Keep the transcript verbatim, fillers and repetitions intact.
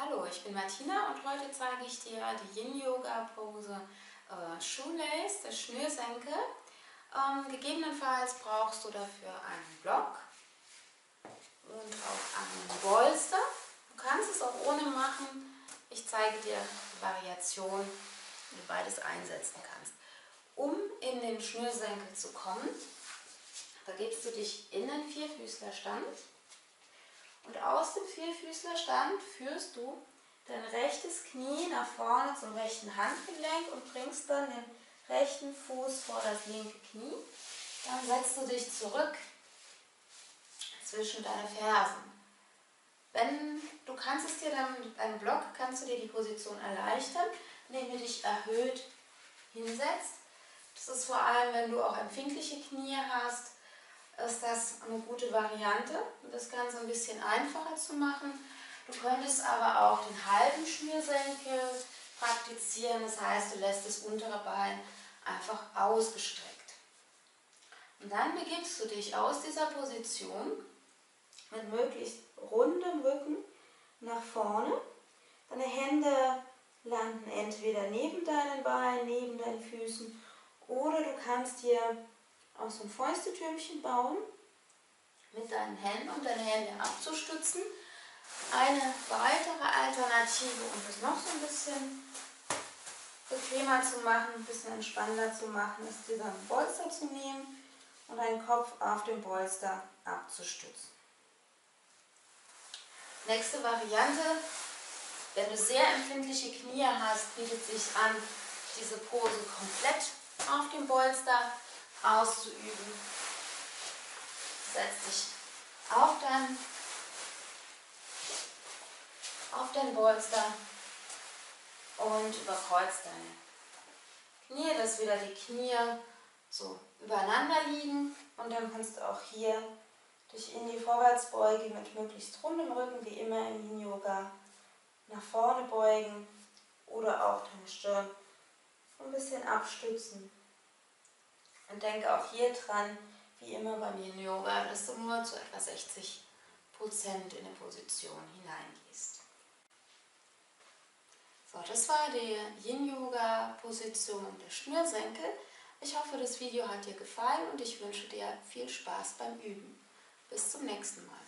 Hallo, ich bin Martina und heute zeige ich dir die Yin Yoga Pose äh, Shoelace, das Schnürsenkel. Ähm, gegebenenfalls brauchst du dafür einen Block und auch einen Bolster. Du kannst es auch ohne machen. Ich zeige dir die Variation, wie du beides einsetzen kannst. Um in den Schnürsenkel zu kommen, begibst du dich in den Vierfüßlerstand. Und aus dem Vierfüßlerstand führst du dein rechtes Knie nach vorne zum rechten Handgelenk und bringst dann den rechten Fuß vor das linke Knie. Dann setzt du dich zurück zwischen deine Fersen. Wenn du kannst es dir dann mit einem Block, kannst du dir die Position erleichtern, indem du dich erhöht hinsetzt. Das ist vor allem, wenn du auch empfindliche Knie hast, ist das eine gute Variante, um das Ganze ein bisschen einfacher zu machen. Du könntest aber auch den halben Schnürsenkel praktizieren, das heißt, du lässt das untere Bein einfach ausgestreckt. Und dann begibst du dich aus dieser Position mit möglichst rundem Rücken nach vorne. Deine Hände landen entweder neben deinen Beinen, neben deinen Füßen, oder du kannst dir auch so ein Fäustetürmchen bauen, mit deinen Händen, um deine Hände abzustützen. Eine weitere Alternative, um das noch so ein bisschen bequemer zu machen, ein bisschen entspannender zu machen, ist diesen Bolster zu nehmen und deinen Kopf auf dem Bolster abzustützen. Nächste Variante, wenn du sehr empfindliche Knie hast, bietet sich an, diese Pose komplett auf dem Bolster auszuüben. Setz dich auf dein, auf dein Bolster und überkreuzt deine Knie, dass wieder die Knie so übereinander liegen, und dann kannst du auch hier dich in die Vorwärtsbeuge mit möglichst rundem Rücken, wie immer im Yin Yoga, nach vorne beugen oder auch deine Stirn ein bisschen abstützen. Und denke auch hier dran, wie immer beim Yin Yoga, dass du nur zu etwa sechzig Prozent in eine Position hineingehst. So, das war die Yin Yoga Position der Schnürsenkel. Ich hoffe, das Video hat dir gefallen und ich wünsche dir viel Spaß beim Üben. Bis zum nächsten Mal.